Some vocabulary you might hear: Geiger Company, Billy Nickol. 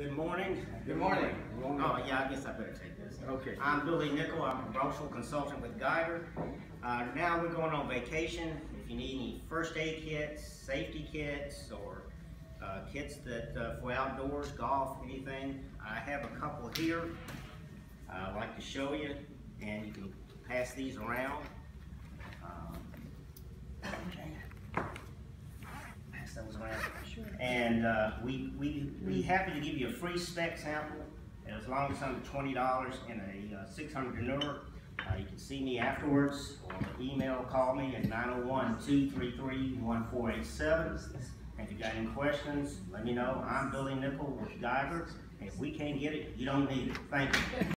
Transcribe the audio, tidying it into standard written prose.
Good morning. Good morning. Oh, yeah, I guess I better take this. Okay. I'm Billy Nickol. I'm a promotional consultant with Geiger. Now we're going on vacation. If you need any first aid kits, safety kits, or kits that for outdoors, golf, anything, I have a couple here I'd like to show you, and you can pass these around. Pass those around. Sure. And we'd be happy to give you a free spec sample, as long as it's under $20 and a 600 manure. You can see me afterwards, or email, call me at 901-233-1487. And if you got any questions, let me know. I'm Billy Nickol with Geiger. If we can't get it, you don't need it. Thank you.